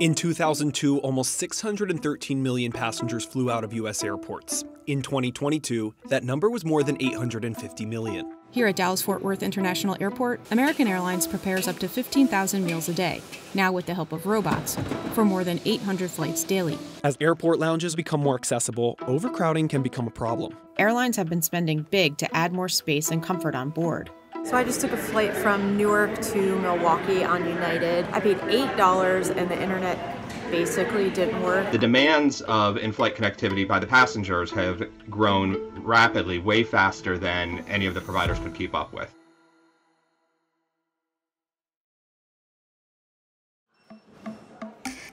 In 2002, almost 613 million passengers flew out of U.S. airports. In 2022, that number was more than 850 million. Here at Dallas-Fort Worth International Airport, American Airlines prepares up to 15,000 meals a day, now with the help of robots, for more than 800 flights daily. As airport lounges become more accessible, overcrowding can become a problem. Airlines have been spending big to add more space and comfort on board. So I just took a flight from Newark to Milwaukee on United. I paid $8 and the internet basically didn't work. The demands of in-flight connectivity by the passengers have grown rapidly, way faster than any of the providers could keep up with.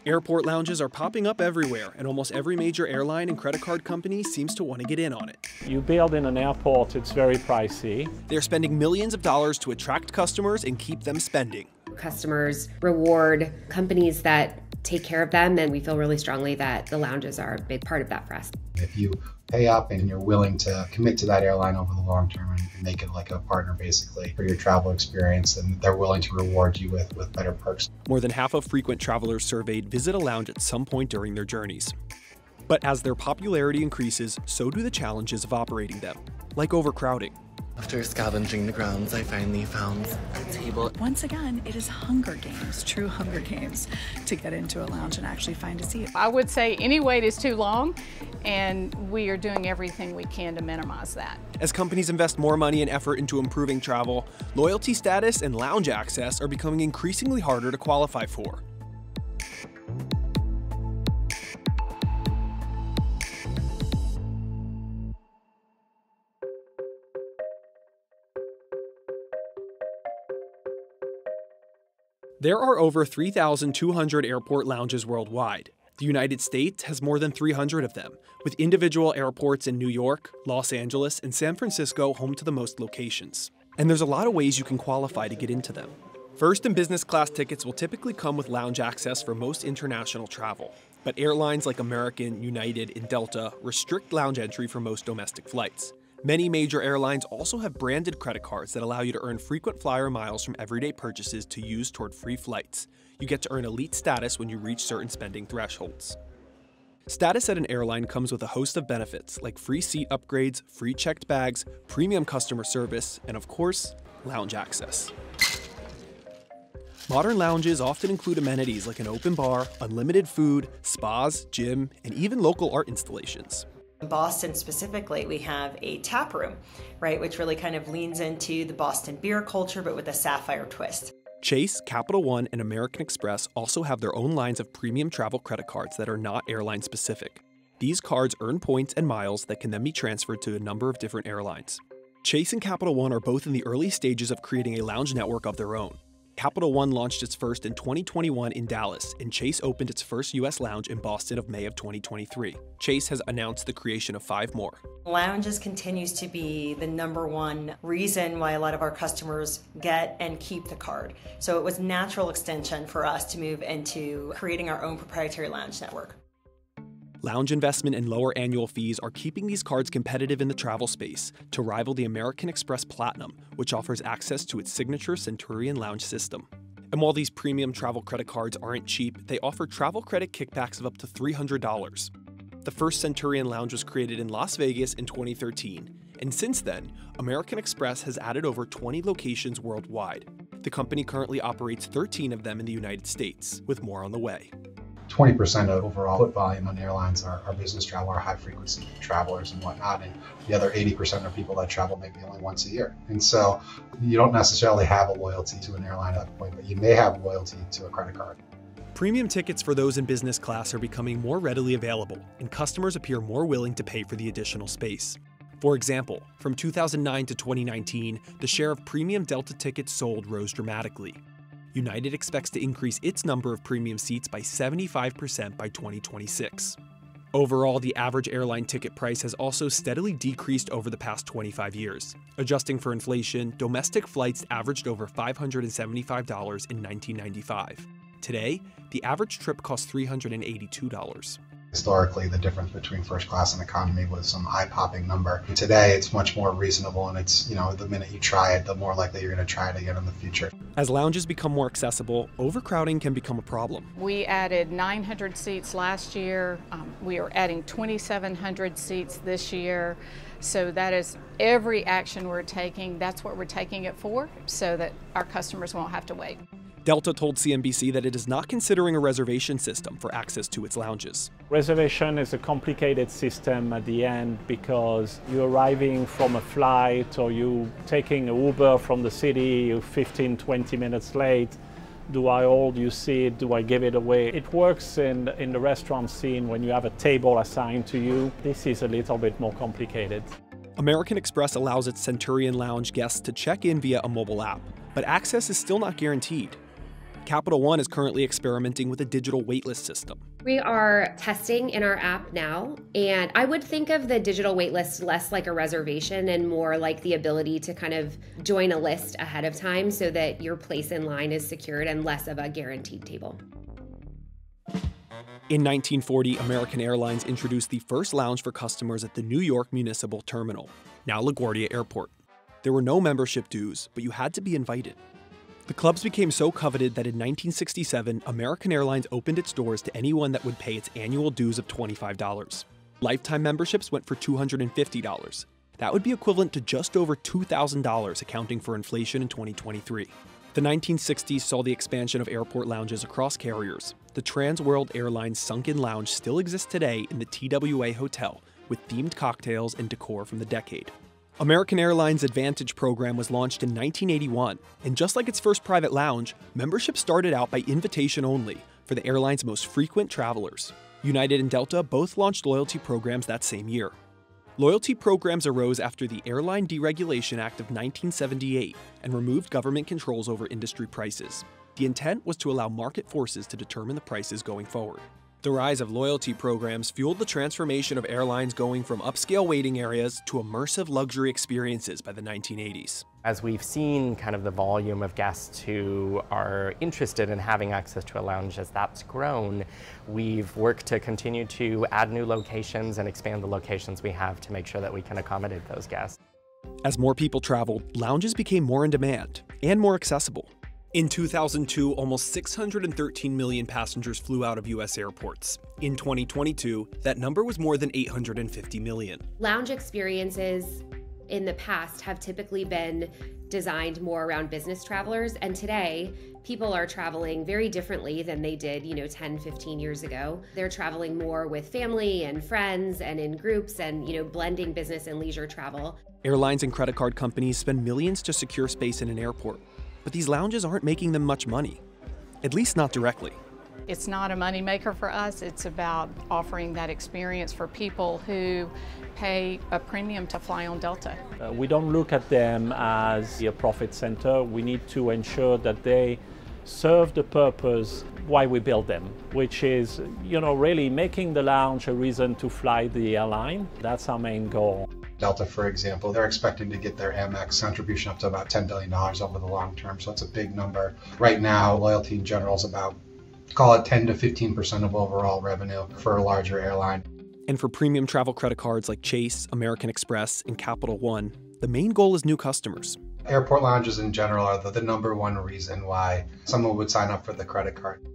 Airport lounges are popping up everywhere, and almost every major airline and credit card company seems to want to get in on it. You build in an airport, it's very pricey. They're spending millions of dollars to attract customers and keep them spending. Customers reward companies that take care of them, and we feel really strongly that the lounges are a big part of that for us. If you pay up and you're willing to commit to that airline over the long term and make it like a partner basically for your travel experience, and they're willing to reward you with better perks. More than half of frequent travelers surveyed visit a lounge at some point during their journeys. But as their popularity increases, so do the challenges of operating them, like overcrowding. After scavenging the grounds, I finally found a table. Once again, it is Hunger Games, true Hunger Games, to get into a lounge and actually find a seat. I would say any wait is too long, and we are doing everything we can to minimize that. As companies invest more money and effort into improving travel, loyalty status and lounge access are becoming increasingly harder to qualify for. There are over 3,200 airport lounges worldwide. The United States has more than 300 of them, with individual airports in New York, Los Angeles, and San Francisco home to the most locations. And there's a lot of ways you can qualify to get into them. First and business class tickets will typically come with lounge access for most international travel, but airlines like American, United, and Delta restrict lounge entry for most domestic flights. Many major airlines also have branded credit cards that allow you to earn frequent flyer miles from everyday purchases to use toward free flights. You get to earn elite status when you reach certain spending thresholds. Status at an airline comes with a host of benefits like free seat upgrades, free checked bags, premium customer service, and of course, lounge access. Modern lounges often include amenities like an open bar, unlimited food, spas, gym, and even local art installations. In Boston specifically, we have a tap room, right, which really kind of leans into the Boston beer culture, but with a sapphire twist. Chase, Capital One, and American Express also have their own lines of premium travel credit cards that are not airline specific. These cards earn points and miles that can then be transferred to a number of different airlines. Chase and Capital One are both in the early stages of creating a lounge network of their own. Capital One launched its first in 2021 in Dallas, and Chase opened its first U.S. lounge in Boston of May of 2023. Chase has announced the creation of 5 more. Lounges continues to be the #1 reason why a lot of our customers get and keep the card. So it was a natural extension for us to move into creating our own proprietary lounge network. Lounge investment and lower annual fees are keeping these cards competitive in the travel space to rival the American Express Platinum, which offers access to its signature Centurion Lounge system. And while these premium travel credit cards aren't cheap, they offer travel credit kickbacks of up to $300. The first Centurion Lounge was created in Las Vegas in 2013, and since then, American Express has added over 20 locations worldwide. The company currently operates 13 of them in the United States, with more on the way. 20% of overall foot volume on airlines are business travel, are high-frequency travelers and whatnot, and the other 80% are people that travel maybe only once a year. And so you don't necessarily have a loyalty to an airline at that point, but you may have loyalty to a credit card. Premium tickets for those in business class are becoming more readily available, and customers appear more willing to pay for the additional space. For example, from 2009 to 2019, the share of premium Delta tickets sold rose dramatically. United expects to increase its number of premium seats by 75% by 2026. Overall, the average airline ticket price has also steadily decreased over the past 25 years. Adjusting for inflation, domestic flights averaged over $575 in 1995. Today, the average trip costs $382. Historically, the difference between first class and economy was some eye-popping number. Today, it's much more reasonable, and it's, you know, the minute you try it, the more likely you're going to try it again in the future. As lounges become more accessible, overcrowding can become a problem. We added 900 seats last year. We are adding 2,700 seats this year. So that is every action we're taking. That's what we're taking it for, so that our customers won't have to wait. Delta told CNBC that it is not considering a reservation system for access to its lounges. Reservation is a complicated system at the end because you're arriving from a flight or you taking an Uber from the city, you're 15, 20 minutes late. Do I hold you seat? Do I give it away? It works in the restaurant scene when you have a table assigned to you. This is a little bit more complicated. American Express allows its Centurion Lounge guests to check in via a mobile app, but access is still not guaranteed. Capital One is currently experimenting with a digital waitlist system. We are testing in our app now, and I would think of the digital waitlist less like a reservation and more like the ability to kind of join a list ahead of time so that your place in line is secured and less of a guaranteed table. In 1940, American Airlines introduced the first lounge for customers at the New York Municipal Terminal, now LaGuardia Airport. There were no membership dues, but you had to be invited. The clubs became so coveted that in 1967, American Airlines opened its doors to anyone that would pay its annual dues of $25. Lifetime memberships went for $250. That would be equivalent to just over $2,000, accounting for inflation in 2023. The 1960s saw the expansion of airport lounges across carriers. The Transworld Airlines Sunken Lounge still exists today in the TWA Hotel, with themed cocktails and decor from the decade. American Airlines' AAdvantage program was launched in 1981, and just like its first private lounge, membership started out by invitation only for the airline's most frequent travelers. United and Delta both launched loyalty programs that same year. Loyalty programs arose after the Airline Deregulation Act of 1978 and removed government controls over industry prices. The intent was to allow market forces to determine the prices going forward. The rise of loyalty programs fueled the transformation of airlines going from upscale waiting areas to immersive luxury experiences by the 1980s. As we've seen kind of the volume of guests who are interested in having access to a lounge, as that's grown, we've worked to continue to add new locations and expand the locations we have to make sure that we can accommodate those guests. As more people traveled, lounges became more in demand and more accessible. In 2002, almost 613 million passengers flew out of U.S. airports. In 2022, that number was more than 850 million. Lounge experiences in the past have typically been designed more around business travelers, and today, people are traveling very differently than they did, 10, 15 years ago. They're traveling more with family and friends and in groups and, blending business and leisure travel. Airlines and credit card companies spend millions to secure space in an airport. But these lounges aren't making them much money, at least not directly. It's not a money maker for us. It's about offering that experience for people who pay a premium to fly on Delta. We don't look at them as a profit center. We need to ensure that they serve the purpose why we build them, which is, really making the lounge a reason to fly the airline. That's our main goal. Delta, for example, they're expecting to get their Amex contribution up to about $10 billion over the long term, so that's a big number. Right now, loyalty in general is about, call it 10 to 15% of overall revenue for a larger airline. And for premium travel credit cards like Chase, American Express, and Capital One, the main goal is new customers. Airport lounges in general are the number one reason why someone would sign up for the credit card.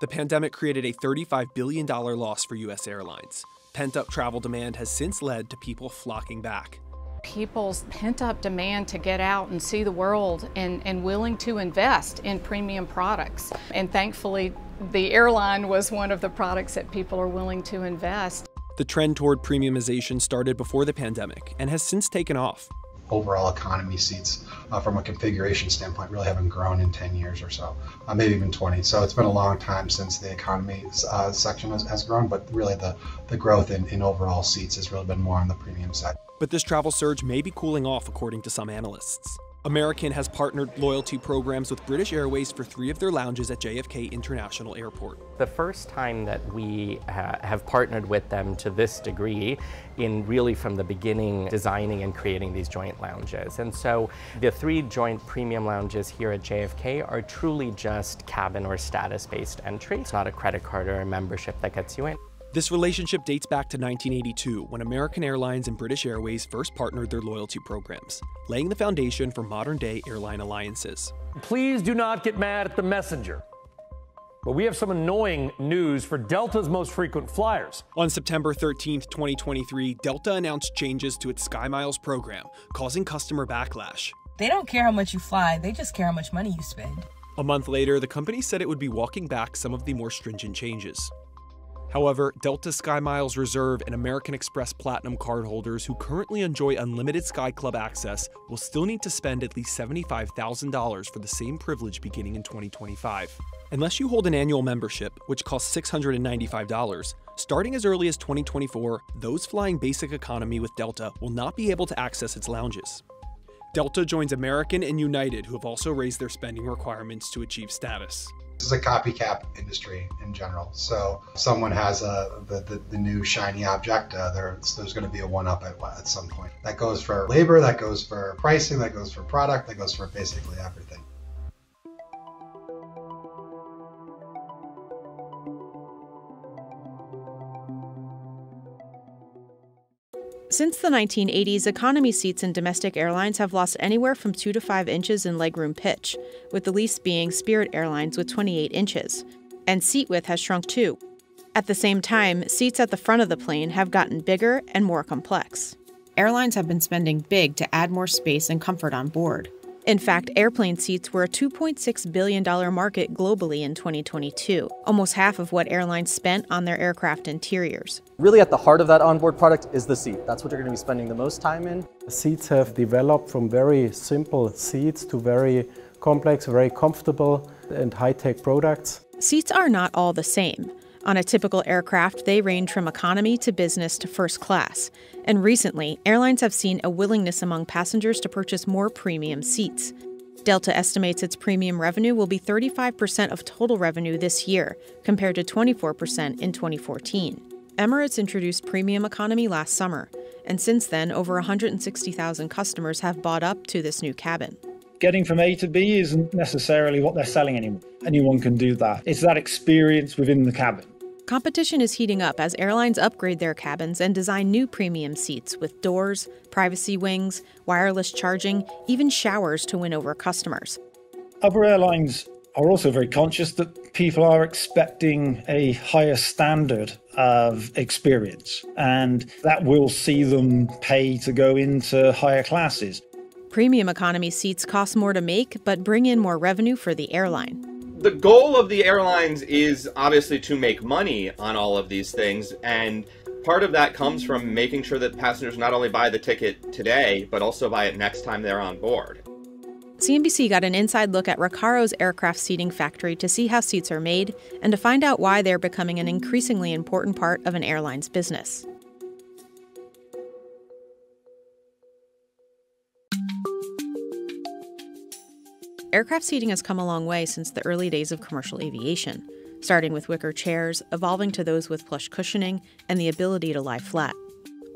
The pandemic created a $35 billion loss for U.S. airlines. Pent-up travel demand has since led to people flocking back. People's pent-up demand to get out and see the world and willing to invest in premium products. And thankfully, the airline was one of the products that people are willing to invest. The trend toward premiumization started before the pandemic and has since taken off. Overall economy seats from a configuration standpoint really haven't grown in 10 years or so, maybe even 20. So it's been a long time since the economy section has grown, but really the growth in overall seats has really been more on the premium side. But this travel surge may be cooling off, according to some analysts. American has partnered loyalty programs with British Airways for 3 of their lounges at JFK International Airport. The first time that we have partnered with them to this degree in really from the beginning designing and creating these joint lounges. And so the 3 joint premium lounges here at JFK are truly just cabin or status-based entry. It's not a credit card or a membership that gets you in. This relationship dates back to 1982, when American Airlines and British Airways first partnered their loyalty programs, laying the foundation for modern-day airline alliances. Please do not get mad at the messenger, but we have some annoying news for Delta's most frequent flyers. On September 13, 2023, Delta announced changes to its SkyMiles program, causing customer backlash. They don't care how much you fly, they just care how much money you spend. A month later, the company said it would be walking back some of the more stringent changes. However, Delta SkyMiles Reserve and American Express Platinum cardholders who currently enjoy unlimited Sky Club access will still need to spend at least $75,000 for the same privilege beginning in 2025. Unless you hold an annual membership, which costs $695, starting as early as 2024, those flying basic economy with Delta will not be able to access its lounges. Delta joins American and United, who have also raised their spending requirements to achieve status. This is a copycat industry in general. So if someone has the new shiny object, there's going to be a one-up at some point. That goes for labor, that goes for pricing, that goes for product, that goes for basically everything. Since the 1980s, economy seats in domestic airlines have lost anywhere from 2 to 5 inches in legroom pitch, with the least being Spirit Airlines with 28 inches. And seat width has shrunk too. At the same time, seats at the front of the plane have gotten bigger and more complex. Airlines have been spending big to add more space and comfort on board. In fact, airplane seats were a $2.6 billion market globally in 2022, almost half of what airlines spent on their aircraft interiors. Really at the heart of that onboard product is the seat. That's what you're going to be spending the most time in. The seats have developed from very simple seats to very complex, very comfortable and high-tech products. Seats are not all the same. On a typical aircraft, they range from economy to business to first class. And recently, airlines have seen a willingness among passengers to purchase more premium seats. Delta estimates its premium revenue will be 35% of total revenue this year, compared to 24% in 2014. Emirates introduced premium economy last summer, and since then, over 160,000 customers have bought up to this new cabin. Getting from A to B isn't necessarily what they're selling anymore. Anyone can do that. It's that experience within the cabin. Competition is heating up as airlines upgrade their cabins and design new premium seats with doors, privacy wings, wireless charging, even showers to win over customers. Other airlines are also very conscious that people are expecting a higher standard of experience, and that will see them pay to go into higher classes. Premium economy seats cost more to make, but bring in more revenue for the airline. The goal of the airlines is obviously to make money on all of these things, and part of that comes from making sure that passengers not only buy the ticket today, but also buy it next time they're on board. CNBC got an inside look at Recaro's aircraft seating factory to see how seats are made and to find out why they're becoming an increasingly important part of an airline's business. Aircraft seating has come a long way since the early days of commercial aviation, starting with wicker chairs, evolving to those with plush cushioning, and the ability to lie flat.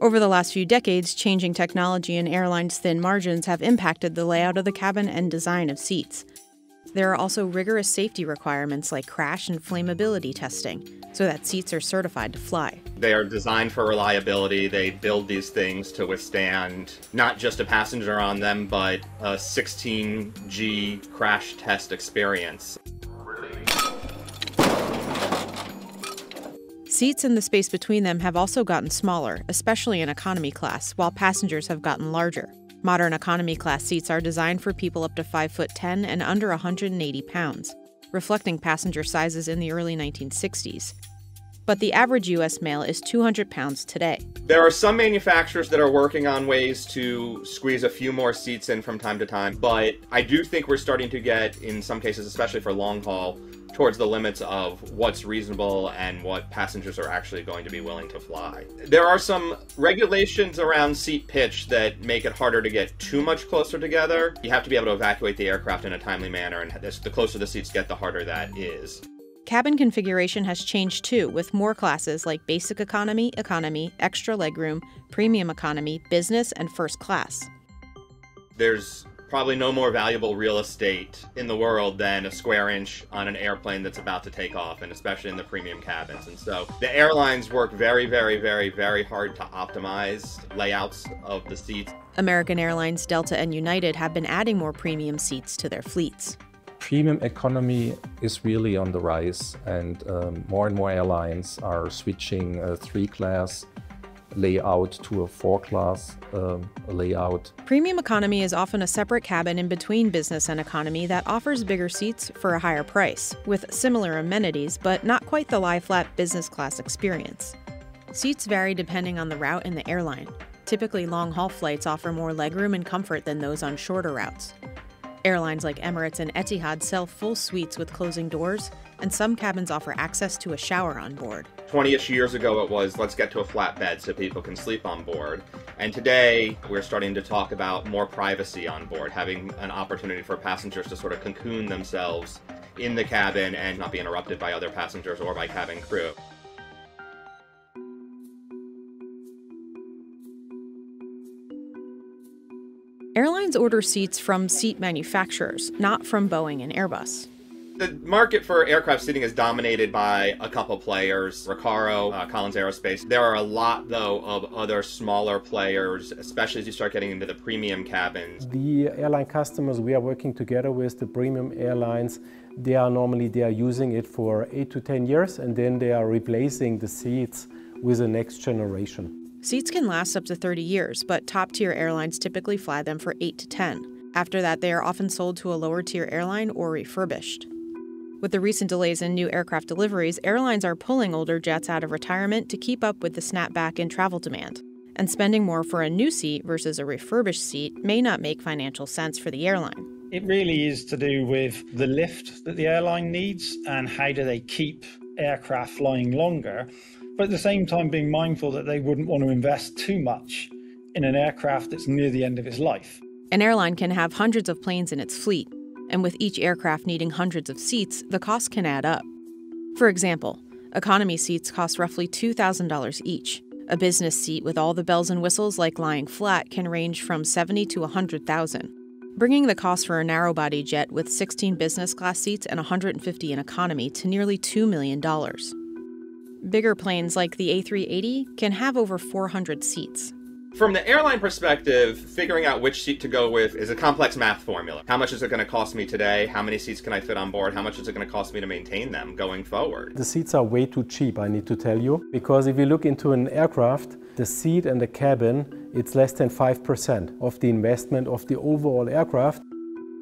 Over the last few decades, changing technology and airlines' thin margins have impacted the layout of the cabin and design of seats. There are also rigorous safety requirements like crash and flammability testing, so that seats are certified to fly. They are designed for reliability. They build these things to withstand not just a passenger on them, but a 16G crash test experience. Seats and the space between them have also gotten smaller, especially in economy class, while passengers have gotten larger. Modern economy class seats are designed for people up to 5'10" and under 180 pounds, reflecting passenger sizes in the early 1960s. But the average U.S. male is 200 pounds today. There are some manufacturers that are working on ways to squeeze a few more seats in from time to time, but I do think we're starting to get, in some cases, especially for long haul, towards the limits of what's reasonable and what passengers are actually going to be willing to fly. There are some regulations around seat pitch that make it harder to get too much closer together. You have to be able to evacuate the aircraft in a timely manner, and the closer the seats get, the harder that is. Cabin configuration has changed too, with more classes like Basic Economy, Economy, Extra Legroom, Premium Economy, Business, and First Class. There's probably no more valuable real estate in the world than a square inch on an airplane that's about to take off, and especially in the premium cabins. And so the airlines work very, very, very, very hard to optimize layouts of the seats. American Airlines, Delta, and United have been adding more premium seats to their fleets. Premium economy is really on the rise, and more airlines are switching a 3-class layout to a 4-class layout. Premium economy is often a separate cabin in between business and economy that offers bigger seats for a higher price, with similar amenities but not quite the lie-flat business class experience. Seats vary depending on the route and the airline. Typically, long-haul flights offer more legroom and comfort than those on shorter routes. Airlines like Emirates and Etihad sell full suites with closing doors, and some cabins offer access to a shower on board. 20-ish years ago it was, let's get to a flat bed so people can sleep on board. And today we're starting to talk about more privacy on board, having an opportunity for passengers to sort of cocoon themselves in the cabin and not be interrupted by other passengers or by cabin crew. Airlines order seats from seat manufacturers, not from Boeing and Airbus. The market for aircraft seating is dominated by a couple players, Recaro, Collins Aerospace. There are a lot, though, of other smaller players, especially as you start getting into the premium cabins. The airline customers we are working together with, the premium airlines, they are using it for 8 to 10 years, and then they are replacing the seats with the next generation. Seats can last up to 30 years, but top-tier airlines typically fly them for 8 to 10. After that, they are often sold to a lower-tier airline or refurbished. With the recent delays in new aircraft deliveries, airlines are pulling older jets out of retirement to keep up with the snapback in travel demand. And spending more for a new seat versus a refurbished seat may not make financial sense for the airline. It really is to do with the lift that the airline needs and how do they keep aircraft flying longer, but at the same time being mindful that they wouldn't want to invest too much in an aircraft that's near the end of its life. An airline can have hundreds of planes in its fleet, and with each aircraft needing hundreds of seats, the cost can add up. For example, economy seats cost roughly $2,000 each. A business seat with all the bells and whistles like lying flat can range from $70,000 to $100,000. Bringing the cost for a narrow-body jet with 16 business class seats and 150 in economy to nearly $2 million. Bigger planes like the A380 can have over 400 seats. From the airline perspective, figuring out which seat to go with is a complex math formula. How much is it going to cost me today? How many seats can I fit on board? How much is it going to cost me to maintain them going forward? The seats are way too cheap, I need to tell you, because if you look into an aircraft, the seat and the cabin, it's less than 5% of the investment of the overall aircraft.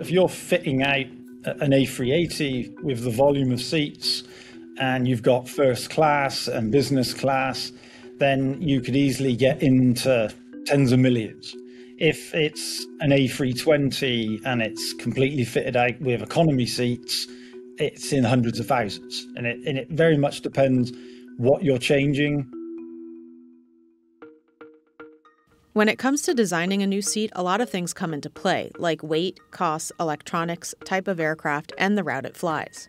If you're fitting out an A380 with the volume of seats, and you've got first class and business class, then you could easily get into tens of millions. If it's an A320 and it's completely fitted out with economy seats, it's in hundreds of thousands. And it very much depends what you're changing. When it comes to designing a new seat, a lot of things come into play, like weight, cost, electronics, type of aircraft, and the route it flies.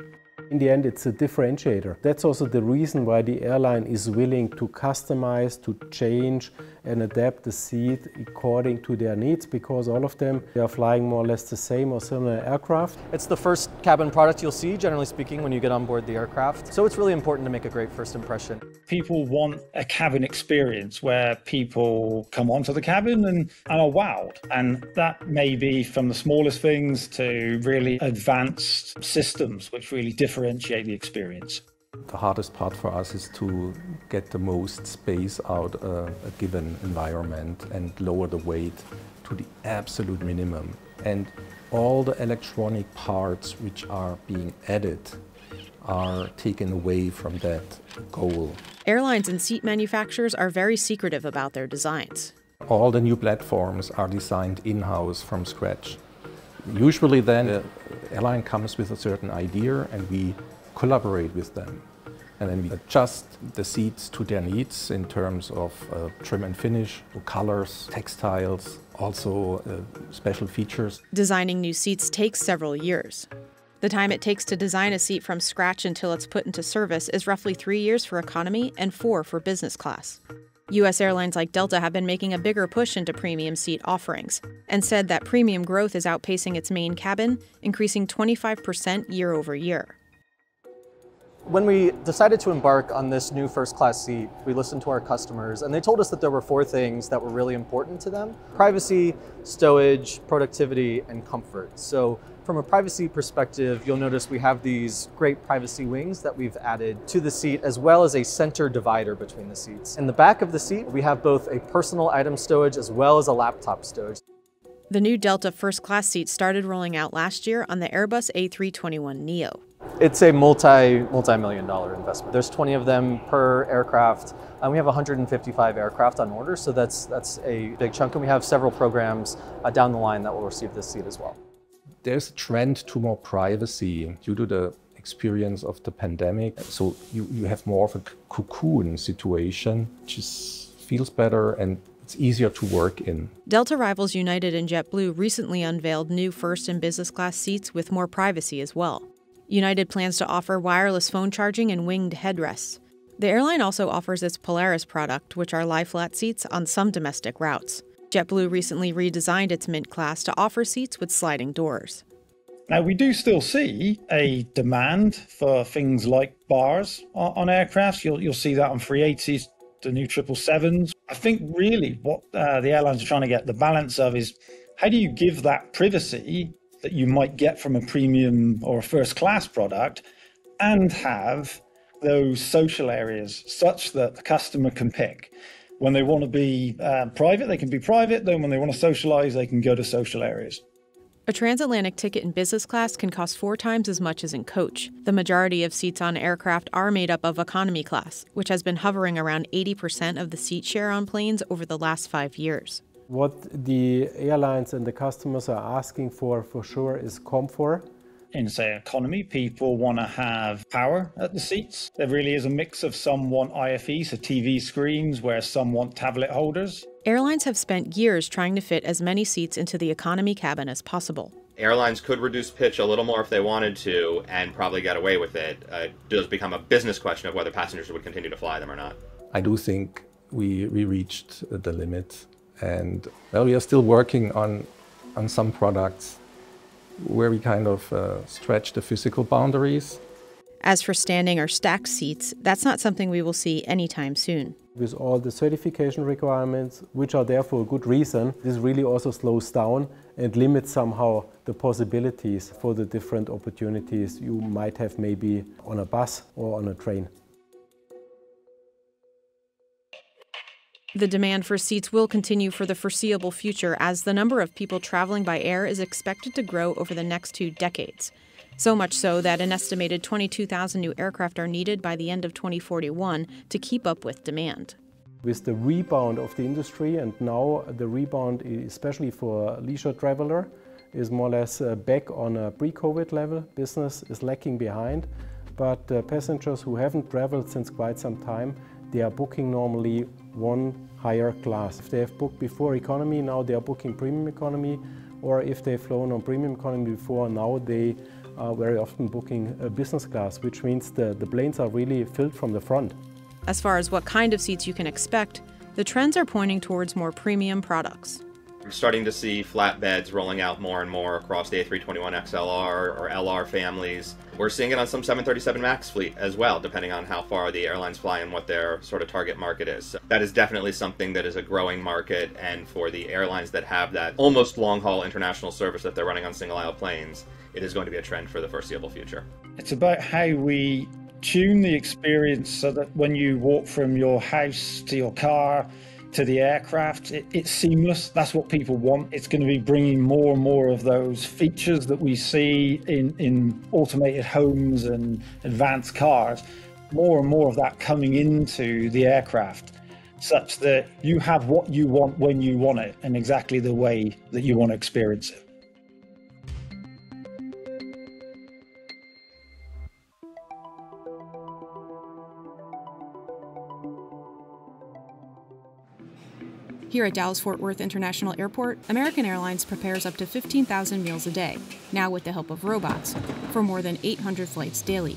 In the end, it's a differentiator. That's also the reason why the airline is willing to customize, to change and adapt the seat according to their needs, because all of them, they are flying more or less the same or similar aircraft. It's the first cabin product you'll see, generally speaking, when you get on board the aircraft. So it's really important to make a great first impression. People want a cabin experience where people come onto the cabin and are wowed. And that may be from the smallest things to really advanced systems, which really differentiate the experience. The hardest part for us is to get the most space out of a given environment and lower the weight to the absolute minimum. And all the electronic parts which are being added are taken away from that goal. Airlines and seat manufacturers are very secretive about their designs. All the new platforms are designed in-house from scratch. Usually then the airline comes with a certain idea and we collaborate with them. And then we adjust the seats to their needs in terms of trim and finish, colors, textiles, also special features. Designing new seats takes several years. The time it takes to design a seat from scratch until it's put into service is roughly 3 years for economy and 4 for business class. U.S. airlines like Delta have been making a bigger push into premium seat offerings and said that premium growth is outpacing its main cabin, increasing 25% year over year. When we decided to embark on this new first-class seat, we listened to our customers, and they told us that there were 4 things that were really important to them: privacy, stowage, productivity, and comfort. So from a privacy perspective, you'll notice we have these great privacy wings that we've added to the seat, as well as a center divider between the seats. In the back of the seat, we have both a personal item stowage as well as a laptop stowage. The new Delta first-class seat started rolling out last year on the Airbus A321neo. It's a multi-million dollar investment. There's 20 of them per aircraft, and we have 155 aircraft on order, so that's a big chunk, and we have several programs down the line that will receive this seat as well. There's a trend to more privacy due to the experience of the pandemic, so you have more of a cocoon situation, which feels better and it's easier to work in. Delta rivals United and JetBlue recently unveiled new first and business class seats with more privacy as well. United plans to offer wireless phone charging and winged headrests. The airline also offers its Polaris product, which are lie-flat seats on some domestic routes. JetBlue recently redesigned its Mint class to offer seats with sliding doors. Now, we do still see a demand for things like bars on aircrafts. You'll see that on 380s, the new 777s. I think really what the airlines are trying to get the balance of is, how do you give that privacy that you might get from a premium or a first-class product and have those social areas such that the customer can pick. When they want to be private, they can be private. Then when they want to socialize, they can go to social areas. A transatlantic ticket in business class can cost 4 times as much as in coach. The majority of seats on aircraft are made up of economy class, which has been hovering around 80% of the seat share on planes over the last 5 years. What the airlines and the customers are asking for sure, is comfort. In, say, economy, people want to have power at the seats. There really is a mix of some want IFE, so TV screens, where some want tablet holders. Airlines have spent years trying to fit as many seats into the economy cabin as possible. Airlines could reduce pitch a little more if they wanted to and probably got away with it. It does become a business question of whether passengers would continue to fly them or not. I do think we reached the limit. And well, we are still working on some products where we kind of stretch the physical boundaries. As for standing or stacked seats, that's not something we will see anytime soon. With all the certification requirements, which are there for a good reason, this really also slows down and limits somehow the possibilities for the different opportunities you might have maybe on a bus or on a train. The demand for seats will continue for the foreseeable future as the number of people traveling by air is expected to grow over the next 2 decades. So much so that an estimated 22,000 new aircraft are needed by the end of 2041 to keep up with demand. With the rebound of the industry, and now the rebound especially for a leisure traveler is more or less back on a pre-COVID level. Business is lacking behind, but passengers who haven't traveled since quite some time, they are booking normally one higher class. If they have booked before economy, now they are booking premium economy, or if they've flown on premium economy before, now they are very often booking a business class, which means the planes are really filled from the front. As far as what kind of seats you can expect, the trends are pointing towards more premium products. We're starting to see flatbeds rolling out more and more across the A321XLR or LR families. We're seeing it on some 737 MAX fleet as well, depending on how far the airlines fly and what their sort of target market is. So that is definitely something that is a growing market, and for the airlines that have that almost long-haul international service that they're running on single-aisle planes, it is going to be a trend for the foreseeable future. It's about how we tune the experience so that when you walk from your house to your car, to the aircraft, it's seamless. That's what people want. It's going to be bringing more and more of those features that we see in automated homes and advanced cars, more and more of that coming into the aircraft, such that you have what you want when you want it and exactly the way that you want to experience it. Here at Dallas-Fort Worth International Airport, American Airlines prepares up to 15,000 meals a day, now with the help of robots, for more than 800 flights daily.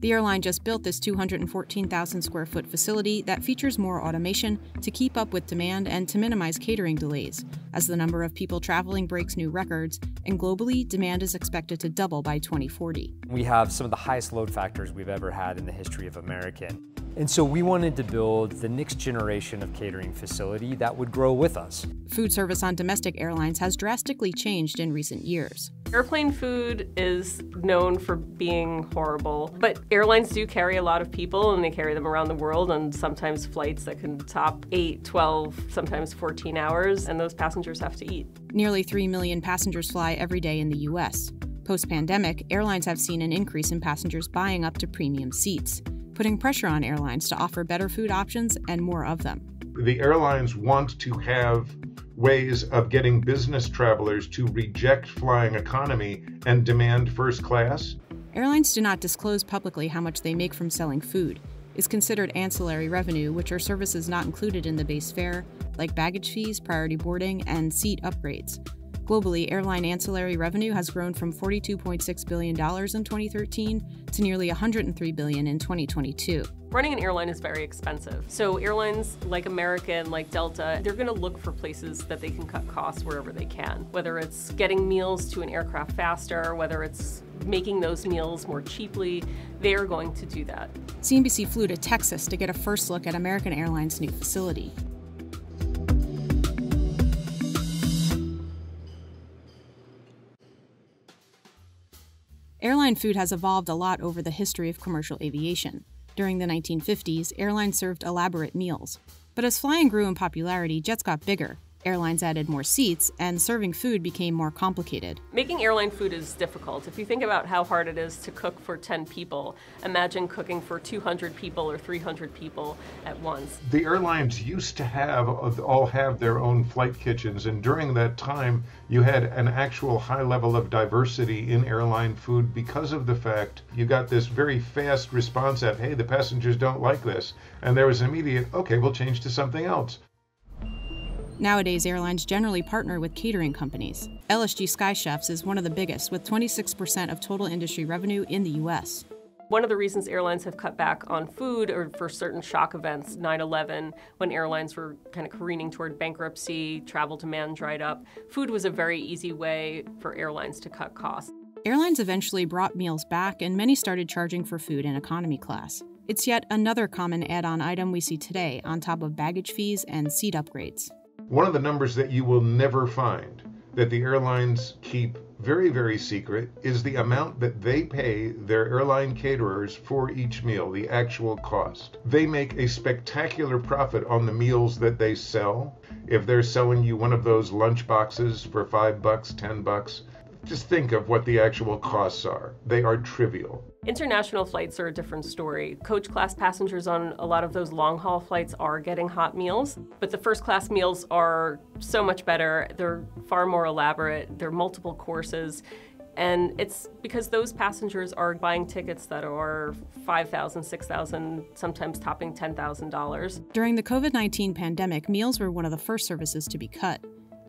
The airline just built this 214,000 square foot facility that features more automation to keep up with demand and to minimize catering delays, as the number of people traveling breaks new records, and globally, demand is expected to double by 2040. We have some of the highest load factors we've ever had in the history of American. And so we wanted to build the next generation of catering facility that would grow with us. Food service on domestic airlines has drastically changed in recent years. Airplane food is known for being horrible, but airlines do carry a lot of people and they carry them around the world on sometimes flights that can top 8, 12, sometimes 14 hours, and those passengers have to eat. Nearly 3 million passengers fly every day in the US. Post-pandemic, airlines have seen an increase in passengers buying up to premium seats, putting pressure on airlines to offer better food options and more of them. The airlines want to have ways of getting business travelers to reject flying economy and demand first class. Airlines do not disclose publicly how much they make from selling food. It's considered ancillary revenue, which are services not included in the base fare, like baggage fees, priority boarding, and seat upgrades. Globally, airline ancillary revenue has grown from $42.6 billion in 2013 to nearly $103 billion in 2022. Running an airline is very expensive. So airlines like American, like Delta, they're going to look for places that they can cut costs wherever they can, whether it's getting meals to an aircraft faster, whether it's making those meals more cheaply, they are going to do that. CNBC flew to Texas to get a first look at American Airlines' new facility. Airline food has evolved a lot over the history of commercial aviation. During the 1950s, airlines served elaborate meals. But as flying grew in popularity, jets got bigger. Airlines added more seats, and serving food became more complicated. Making airline food is difficult. If you think about how hard it is to cook for 10 people, imagine cooking for 200 people or 300 people at once. The airlines used to all have their own flight kitchens, and during that time, you had an actual high level of diversity in airline food because of the fact you got this very fast response of, hey, the passengers don't like this, and there was immediate, okay, we'll change to something else. Nowadays, airlines generally partner with catering companies. LSG Sky Chefs is one of the biggest, with 26% of total industry revenue in the U.S. One of the reasons airlines have cut back on food or for certain shock events, 9/11, when airlines were kind of careening toward bankruptcy, travel demand dried up, food was a very easy way for airlines to cut costs. Airlines eventually brought meals back, and many started charging for food in economy class. It's yet another common add-on item we see today, on top of baggage fees and seat upgrades. One of the numbers that you will never find, that the airlines keep very, very secret, is the amount that they pay their airline caterers for each meal, the actual cost. They make a spectacular profit on the meals that they sell. If they're selling you one of those lunch boxes for $5, $10, just think of what the actual costs are. They are trivial. International flights are a different story. Coach class passengers on a lot of those long haul flights are getting hot meals, but the first class meals are so much better. They're far more elaborate. They're multiple courses. And it's because those passengers are buying tickets that are $5,000, $6,000, sometimes topping $10,000. During the COVID-19 pandemic, meals were one of the first services to be cut.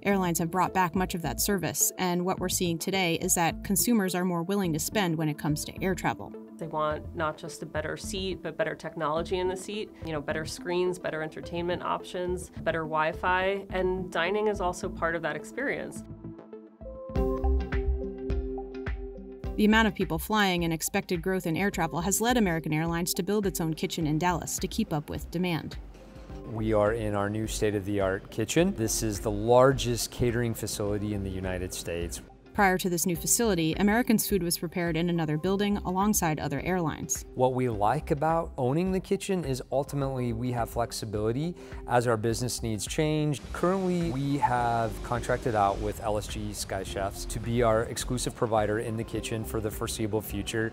Airlines have brought back much of that service, and what we're seeing today is that consumers are more willing to spend when it comes to air travel. They want not just a better seat, but better technology in the seat, better screens, better entertainment options, better Wi-Fi, and dining is also part of that experience. The amount of people flying and expected growth in air travel has led American Airlines to build its own kitchen in Dallas to keep up with demand. We are in our new state-of-the-art kitchen. This is the largest catering facility in the United States. Prior to this new facility, American's food was prepared in another building alongside other airlines. What we like about owning the kitchen is ultimately we have flexibility as our business needs change. Currently, we have contracted out with LSG Sky Chefs to be our exclusive provider in the kitchen for the foreseeable future.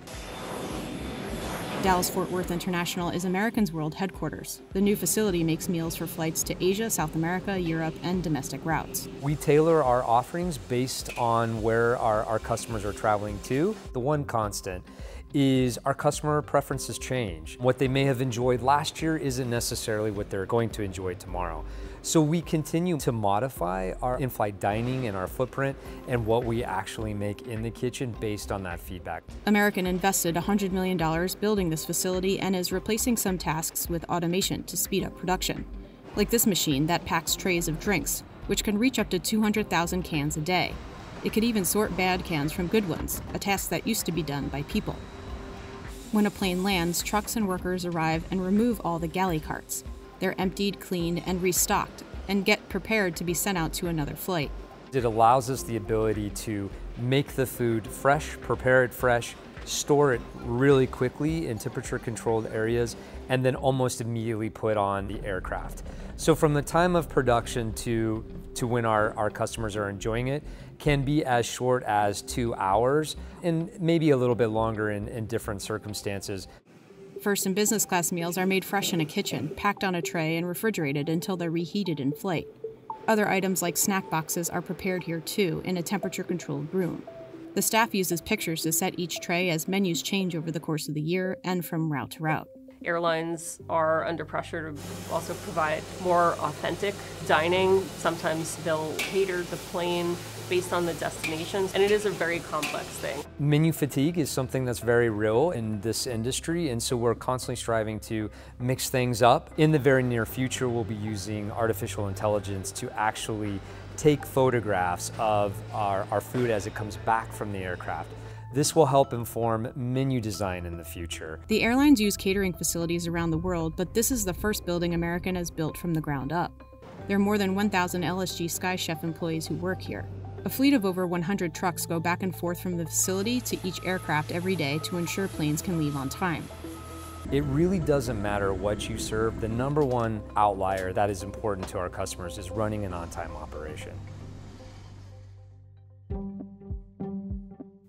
Dallas-Fort Worth International is American's world headquarters. The new facility makes meals for flights to Asia, South America, Europe, and domestic routes. We tailor our offerings based on where our customers are traveling to. The one constant is our customer preferences change. What they may have enjoyed last year isn't necessarily what they're going to enjoy tomorrow. So we continue to modify our in-flight dining and our footprint and what we actually make in the kitchen based on that feedback. American invested $100 million building this facility and is replacing some tasks with automation to speed up production. Like this machine that packs trays of drinks, which can reach up to 200,000 cans a day. It could even sort bad cans from good ones, a task that used to be done by people. When a plane lands, trucks and workers arrive and remove all the galley carts. They're emptied, cleaned, and restocked, and get prepared to be sent out to another flight. It allows us the ability to make the food fresh, prepare it fresh, store it really quickly in temperature-controlled areas, and then almost immediately put on the aircraft. So from the time of production to when our customers are enjoying it can be as short as 2 hours, and maybe a little bit longer in different circumstances. First and business class meals are made fresh in a kitchen, packed on a tray and refrigerated until they're reheated in flight. Other items like snack boxes are prepared here too, in a temperature-controlled room. The staff uses pictures to set each tray as menus change over the course of the year and from route to route. Airlines are under pressure to also provide more authentic dining. Sometimes they'll cater the plane based on the destinations, and it is a very complex thing. Menu fatigue is something that's very real in this industry, and so we're constantly striving to mix things up. In the very near future, we'll be using artificial intelligence to actually take photographs of our food as it comes back from the aircraft. This will help inform menu design in the future. The airlines use catering facilities around the world, but this is the first building American has built from the ground up. There are more than 1,000 LSG Sky Chef employees who work here. A fleet of over 100 trucks go back and forth from the facility to each aircraft every day to ensure planes can leave on time. It really doesn't matter what you serve. The number one outlier that is important to our customers is running an on-time operation.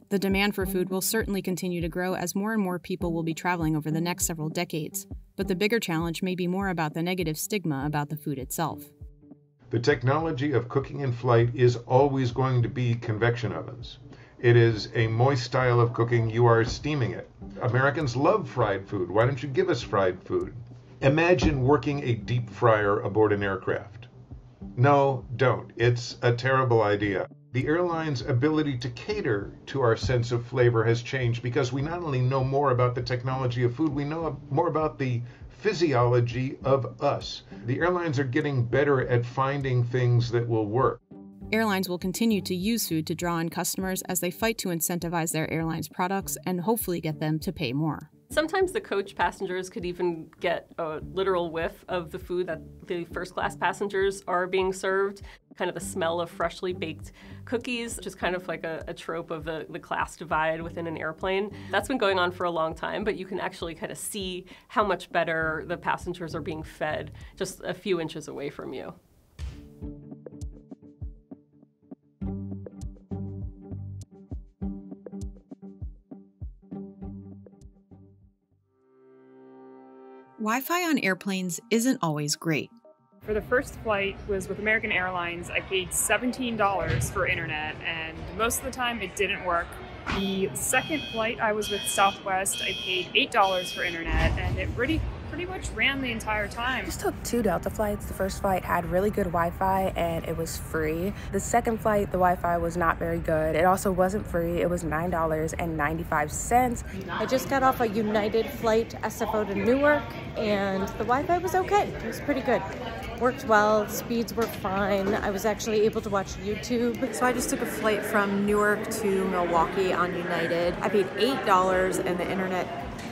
The demand for food will certainly continue to grow as more and more people will be traveling over the next several decades. But the bigger challenge may be more about the negative stigma about the food itself. The technology of cooking in flight is always going to be convection ovens. It is a moist style of cooking. You are steaming it. Americans love fried food. Why don't you give us fried food? Imagine working a deep fryer aboard an aircraft. No, don't. It's a terrible idea. The airline's ability to cater to our sense of flavor has changed because we not only know more about the technology of food, we know more about the physiology of us. The airlines are getting better at finding things that will work. Airlines will continue to use food to draw in customers as they fight to incentivize their airlines' products and hopefully get them to pay more. Sometimes the coach passengers could even get a literal whiff of the food that the first class passengers are being served. Kind of the smell of freshly baked cookies, which is kind of like a trope of the class divide within an airplane. That's been going on for a long time, but you can actually kind of see how much better the passengers are being fed just a few inches away from you. Wi-Fi on airplanes isn't always great. For the first flight was with American Airlines, I paid $17 for internet, and most of the time it didn't work. The second flight I was with Southwest, I paid $8 for internet, and it pretty much ran the entire time. I just took 2 Delta flights. The first flight had really good Wi-Fi, and it was free. The second flight, the Wi-Fi was not very good. It also wasn't free. It was $9.95. I just got off a United flight SFO to Newark, and the Wi-Fi was okay. It was pretty good. Worked well, speeds were fine. I was actually able to watch YouTube. So I just took a flight from Newark to Milwaukee on United. I paid $8 and the internet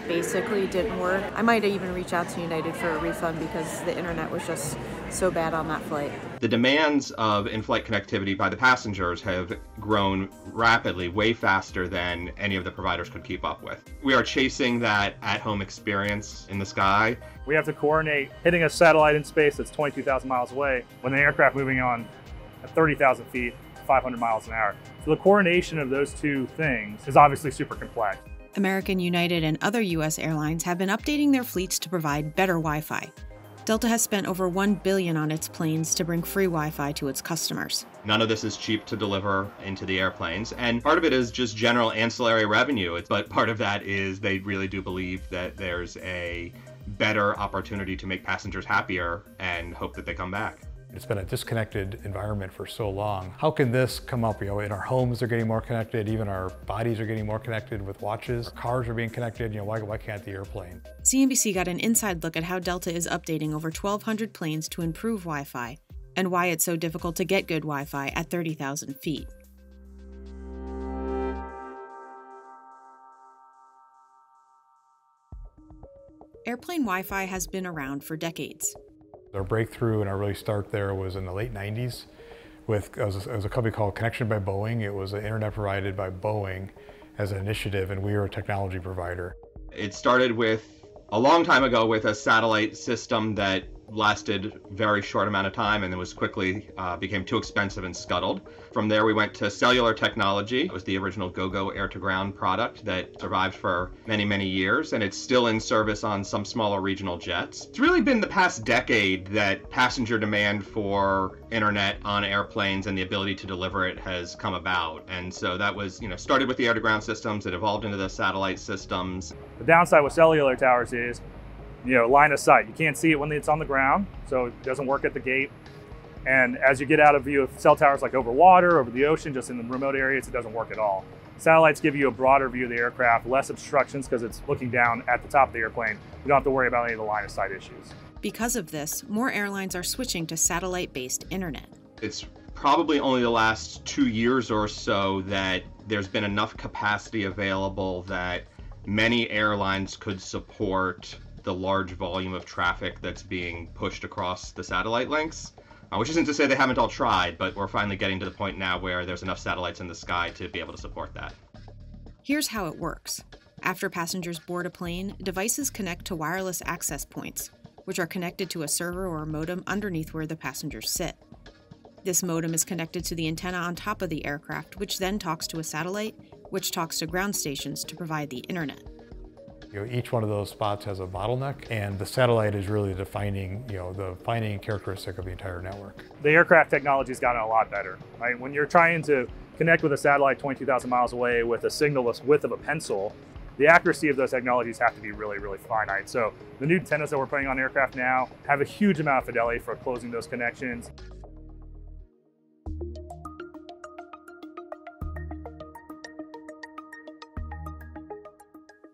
basically didn't work. I might even reach out to United for a refund because the internet was just so bad on that flight. The demands of in-flight connectivity by the passengers have grown rapidly, way faster than any of the providers could keep up with. We are chasing that at-home experience in the sky. We have to coordinate hitting a satellite in space that's 22,000 miles away with an aircraft moving on at 30,000 feet, 500 miles an hour. So the coordination of those two things is obviously super complex. American, United, and other U.S. airlines have been updating their fleets to provide better Wi-Fi. Delta has spent over $1 billion on its planes to bring free Wi-Fi to its customers. None of this is cheap to deliver into the airplanes. And part of it is just general ancillary revenue. But part of that is they really do believe that there's a better opportunity to make passengers happier and hope that they come back. It's been a disconnected environment for so long. How can this come up? You know, in our homes, they're getting more connected. Even our bodies are getting more connected with watches. Our cars are being connected. You know, why can't the airplane? CNBC got an inside look at how Delta is updating over 1,200 planes to improve Wi-Fi and why it's so difficult to get good Wi-Fi at 30,000 feet. Airplane Wi-Fi has been around for decades. Our breakthrough and our really start there was in the late 90s with it was a company called Connection by Boeing. It was an internet provided by Boeing as an initiative, and we were a technology provider. It started with a long time ago with a satellite system that lasted a very short amount of time and then was quickly became too expensive and scuttled. From there, we went to cellular technology. It was the original GoGo air-to-ground product that survived for many, many years, and it's still in service on some smaller regional jets. It's really been the past decade that passenger demand for internet on airplanes and the ability to deliver it has come about. And so that was, you know, started with the air-to-ground systems. It evolved into the satellite systems. The downside with cellular towers is, you know, line of sight. You can't see it when it's on the ground, so it doesn't work at the gate. And as you get out of view of cell towers, like over water, over the ocean, just in the remote areas, it doesn't work at all. Satellites give you a broader view of the aircraft, less obstructions because it's looking down at the top of the airplane. You don't have to worry about any of the line of sight issues. Because of this, more airlines are switching to satellite-based internet. It's probably only the last 2 years or so that there's been enough capacity available that many airlines could support the large volume of traffic that's being pushed across the satellite links, which isn't to say they haven't all tried, but we're finally getting to the point now where there's enough satellites in the sky to be able to support that. Here's how it works. After passengers board a plane, devices connect to wireless access points, which are connected to a server or a modem underneath where the passengers sit. This modem is connected to the antenna on top of the aircraft, which then talks to a satellite, which talks to ground stations to provide the internet. You know, each one of those spots has a bottleneck, and the satellite is really defining, you know, the defining characteristic of the entire network. The aircraft technology's gotten a lot better, right? When you're trying to connect with a satellite 22,000 miles away with a signalless width of a pencil, the accuracy of those technologies have to be really, really finite. So the new antennas that we're putting on aircraft now have a huge amount of fidelity for closing those connections.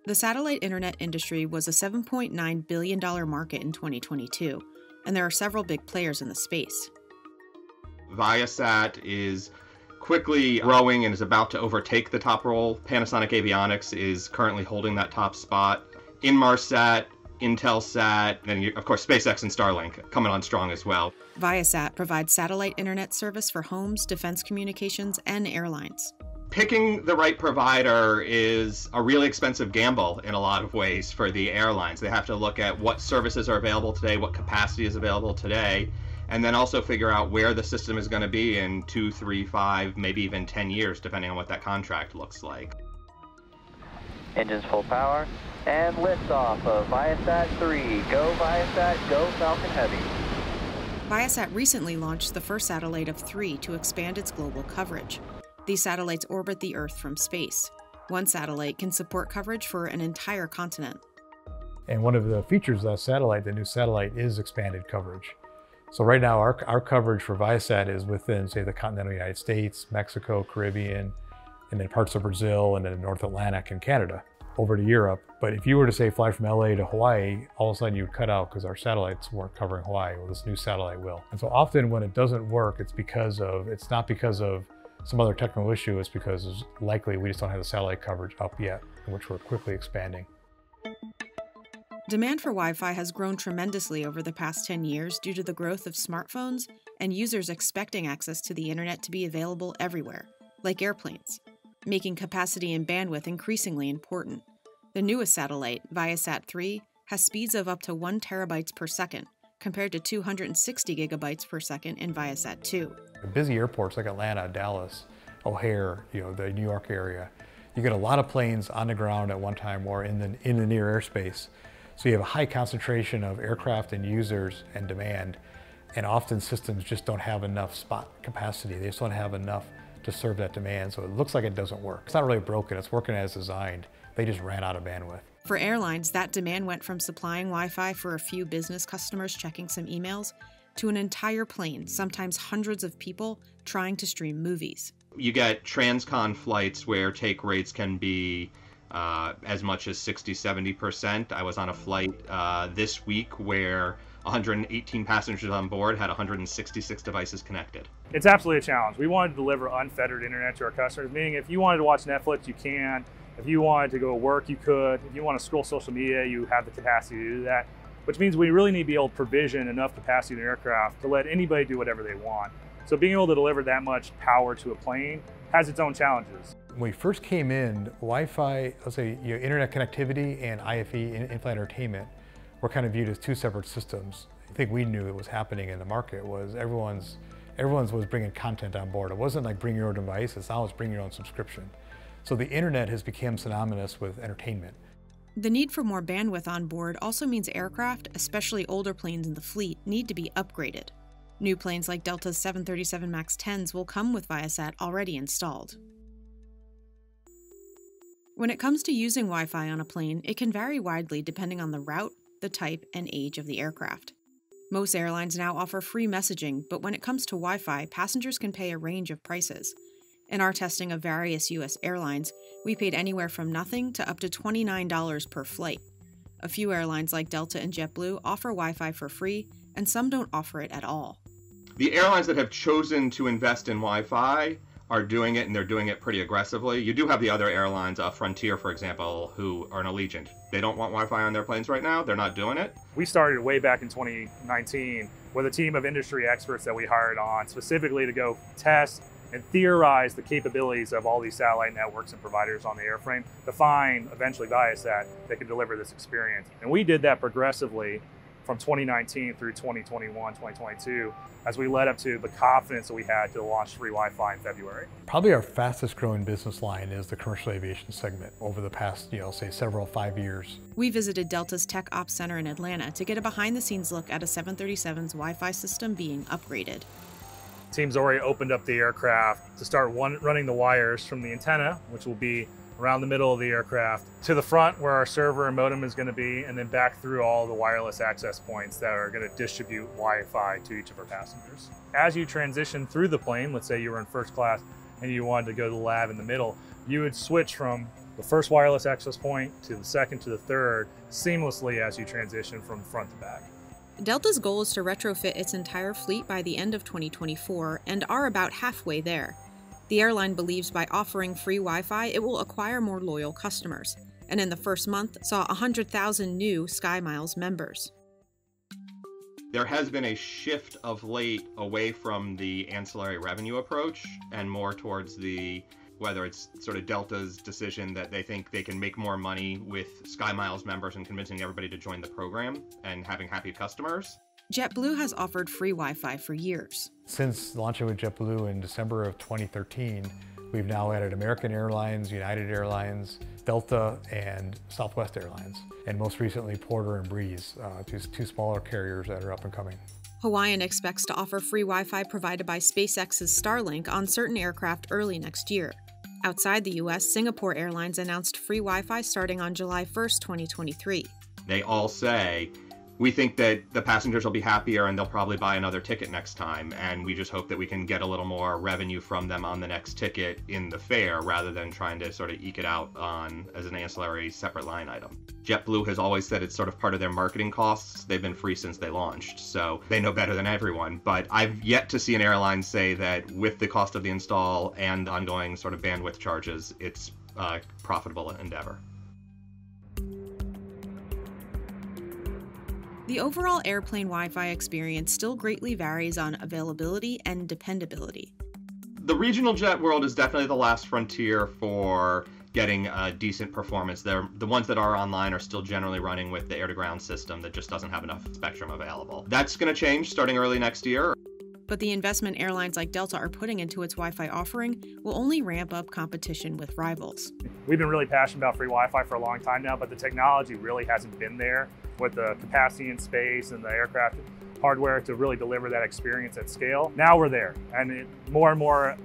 The satellite internet industry was a $7.9 billion market in 2022, and there are several big players in the space. Viasat is quickly growing and is about to overtake the top role. Panasonic Avionics is currently holding that top spot. Inmarsat, Intelsat, and of course SpaceX and Starlink coming on strong as well. Viasat provides satellite internet service for homes, defense communications, and airlines. Picking the right provider is a really expensive gamble in a lot of ways for the airlines. They have to look at what services are available today, what capacity is available today, and then also figure out where the system is going to be in 2, 3, 5, maybe even 10 years, depending on what that contract looks like. Engines full power, and liftoff of Viasat 3. Go Viasat, go Falcon Heavy. Viasat recently launched the first satellite of 3 to expand its global coverage. These satellites orbit the Earth from space. One satellite can support coverage for an entire continent. And one of the features of that satellite, the new satellite, is expanded coverage. So right now, our coverage for Viasat is within, say, the continental United States, Mexico, Caribbean, and then parts of Brazil, and then North Atlantic and Canada, over to Europe. But if you were to, say, fly from LA to Hawaii, all of a sudden you would cut out because our satellites weren't covering Hawaii. Well, this new satellite will. And so often when it doesn't work, it's not because of some other technical issue, is because likely we just don't have the satellite coverage up yet, which we're quickly expanding. Demand for Wi-Fi has grown tremendously over the past 10 years due to the growth of smartphones and users expecting access to the internet to be available everywhere, like airplanes, making capacity and bandwidth increasingly important. The newest satellite, Viasat 3, has speeds of up to 1 terabyte per second, compared to 260 gigabytes per second in Viasat 2. Busy airports like Atlanta, Dallas, O'Hare, you know, the New York area, you get a lot of planes on the ground at one time or in the near airspace. So you have a high concentration of aircraft and users and demand. And often systems just don't have enough spot capacity. They just don't have enough to serve that demand. So it looks like it doesn't work. It's not really broken. It's working as designed. They just ran out of bandwidth. For airlines, that demand went from supplying Wi-Fi for a few business customers checking some emails to an entire plane, sometimes hundreds of people trying to stream movies. You get transcon flights where take rates can be as much as 60–70%. I was on a flight this week where 118 passengers on board had 166 devices connected. It's absolutely a challenge. We wanted to deliver unfettered internet to our customers, meaning if you wanted to watch Netflix, you can. If you wanted to go to work, you could. If you want to scroll social media, you have the capacity to do that, which means we really need to be able to provision enough capacity in an aircraft to let anybody do whatever they want. So being able to deliver that much power to a plane has its own challenges. When we first came in, Wi-Fi, let's say, you know, internet connectivity and IFE, in-flight entertainment, were kind of viewed as two separate systems. I think we knew it was happening in the market was everyone's was bringing content on board. It wasn't like bring your own device, it's now it's bring your own subscription. So the internet has become synonymous with entertainment. The need for more bandwidth on board also means aircraft, especially older planes in the fleet, need to be upgraded. New planes like Delta's 737 MAX 10s will come with Viasat already installed. When it comes to using Wi-Fi on a plane, it can vary widely depending on the route, the type, and age of the aircraft. Most airlines now offer free messaging, but when it comes to Wi-Fi, passengers can pay a range of prices. In our testing of various U.S. airlines, we paid anywhere from nothing to up to $29 per flight. A few airlines like Delta and JetBlue offer Wi-Fi for free, and some don't offer it at all. The airlines that have chosen to invest in Wi-Fi are doing it, and they're doing it pretty aggressively. You do have the other airlines, Frontier, for example, who are an Allegiant. They don't want Wi-Fi on their planes right now. They're not doing it. We started way back in 2019 with a team of industry experts that we hired on specifically to go test and theorize the capabilities of all these satellite networks and providers on the airframe to find, eventually, Viasat that could deliver this experience. And we did that progressively from 2019 through 2021, 2022, as we led up to the confidence that we had to launch free Wi-Fi in February. Probably our fastest growing business line is the commercial aviation segment over the past, say several 5 years. We visited Delta's Tech Ops Center in Atlanta to get a behind the scenes look at a 737's Wi-Fi system being upgraded. Teams already opened up the aircraft to start running the wires from the antenna, which will be around the middle of the aircraft, to the front where our server and modem is going to be, and then back through all the wireless access points that are going to distribute Wi-Fi to each of our passengers. As you transition through the plane, let's say you were in first class and you wanted to go to the lab in the middle, you would switch from the first wireless access point to the second to the third seamlessly as you transition from front to back. Delta's goal is to retrofit its entire fleet by the end of 2024 and are about halfway there. The airline believes by offering free Wi-Fi, it will acquire more loyal customers, and in the first month saw 100,000 new SkyMiles members. There has been a shift of late away from the ancillary revenue approach and more towards the, whether it's sort of Delta's decision that they think they can make more money with SkyMiles members and convincing everybody to join the program and having happy customers. JetBlue has offered free Wi-Fi for years. Since launching with JetBlue in December of 2013, we've now added American Airlines, United Airlines, Delta, and Southwest Airlines, and most recently Porter and Breeze, two smaller carriers that are up and coming. Hawaiian expects to offer free Wi-Fi provided by SpaceX's Starlink on certain aircraft early next year. Outside the U.S., Singapore Airlines announced free Wi-Fi starting on July 1st, 2023. They all say, we think that the passengers will be happier and they'll probably buy another ticket next time, and we just hope that we can get a little more revenue from them on the next ticket in the fare rather than trying to sort of eke it out on as an ancillary separate line item. JetBlue has always said it's sort of part of their marketing costs. They've been free since they launched, so they know better than everyone, but I've yet to see an airline say that with the cost of the install and ongoing sort of bandwidth charges, it's a profitable endeavor. The overall airplane Wi-Fi experience still greatly varies on availability and dependability. The regional jet world is definitely the last frontier for getting a decent performance. The ones that are online are still generally running with the air-to-ground system that just doesn't have enough spectrum available. That's going to change starting early next year. But the investment airlines like Delta are putting into its Wi-Fi offering will only ramp up competition with rivals. We've been really passionate about free Wi-Fi for a long time now, but the technology really hasn't been there with the capacity in space and the aircraft hardware to really deliver that experience at scale. Now we're there, and more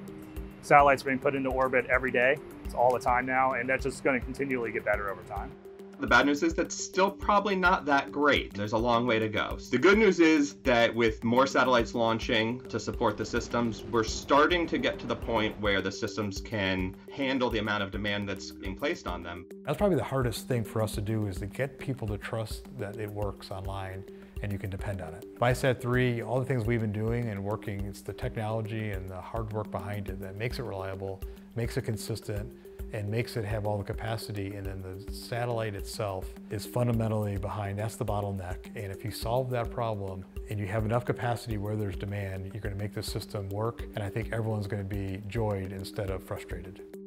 satellites are being put into orbit every day. It's all the time now, and that's just going to continually get better over time. The bad news is that's still probably not that great. There's a long way to go. The good news is that with more satellites launching to support the systems, we're starting to get to the point where the systems can handle the amount of demand that's being placed on them. That's probably the hardest thing for us to do, is to get people to trust that it works online and you can depend on it. Viasat 3, all the things we've been doing and working, it's the technology and the hard work behind it that makes it reliable, makes it consistent, and makes it have all the capacity, and then the satellite itself is fundamentally behind. That's the bottleneck, and if you solve that problem and you have enough capacity where there's demand, you're going to make the system work, and I think everyone's going to be joyed instead of frustrated.